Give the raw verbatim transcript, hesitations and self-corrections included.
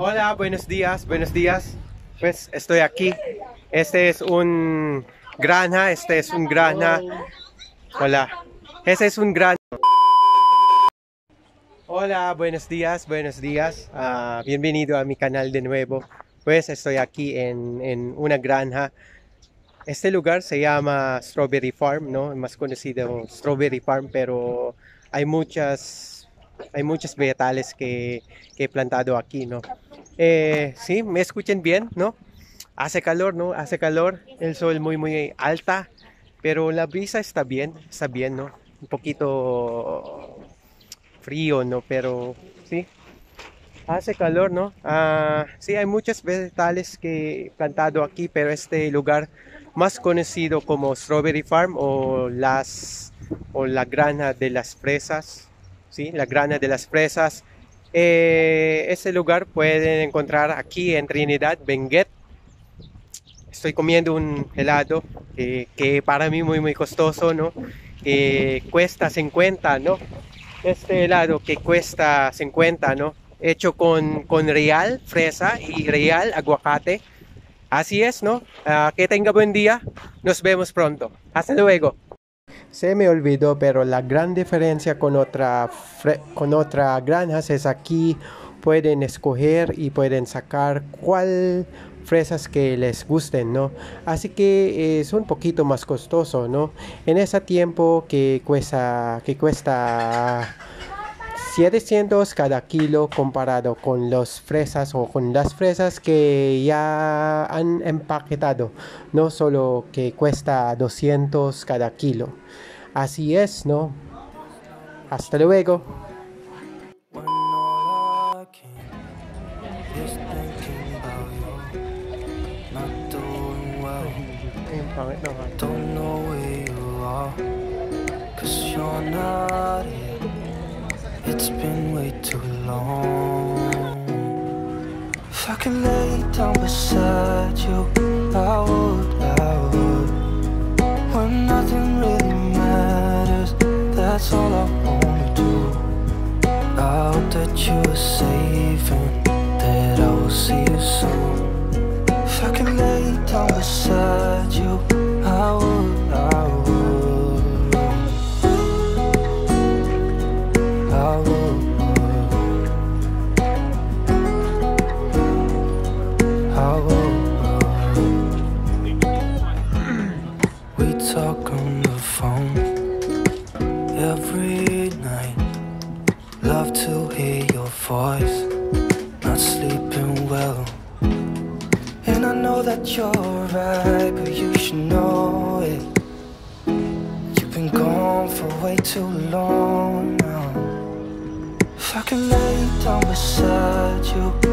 Hola, buenos días, buenos días. Pues estoy aquí. Este es un granja, este es un granja. Hola. Ese es un granja. Hola, buenos días, buenos días. Uh, bienvenido a mi canal de nuevo. Pues estoy aquí en, en una granja. Este lugar se llama Strawberry Farm, ¿no? Más conocido Strawberry Farm, pero hay muchas, hay muchos vegetales que, que he plantado aquí, ¿no? Eh, sí, me escuchen bien, ¿no? Hace calor, ¿no? Hace calor, el sol muy, muy alta, pero la brisa está bien, está bien, ¿no? Un poquito frío, ¿no? Pero sí, hace calor, ¿no? Ah, sí, hay muchos vegetales que he plantado aquí, pero este lugar más conocido como Strawberry Farm o las o la granja de las fresas, sí, la granja de las fresas. Eh, ese lugar pueden encontrar aquí en Trinidad, Benguet. Estoy comiendo un helado eh, que para mí muy muy costoso, ¿no? Que cuesta cincuenta, ¿no? Este helado que cuesta cincuenta, ¿no? Hecho con, con real fresa y real aguacate. Así es, ¿no? Uh, que tenga buen día. Nos vemos pronto. Hasta luego. Se me olvidó, pero la gran diferencia con otra con otras granjas es aquí pueden escoger y pueden sacar cuál fresas que les gusten, ¿no? Así que es un poquito más costoso, ¿no? En ese tiempo que cuesta que cuesta setecientos cada kilo comparado con los fresas o con las fresas que ya han empaquetado, no solo que cuesta doscientos cada kilo. Así es, ¿no? Hasta luego. It's been way too long. If I could lay down beside you, I would, I would. When nothing really matters, that's all I wanna do. I hope that you are safe and that I will see you soon. If I could lay down beside you, I would, I would. Talk on the phone every night. Love to hear your voice. Not sleeping well, and I know that you're right, but you should know it. You've been gone for way too long now. If I could lay down beside you,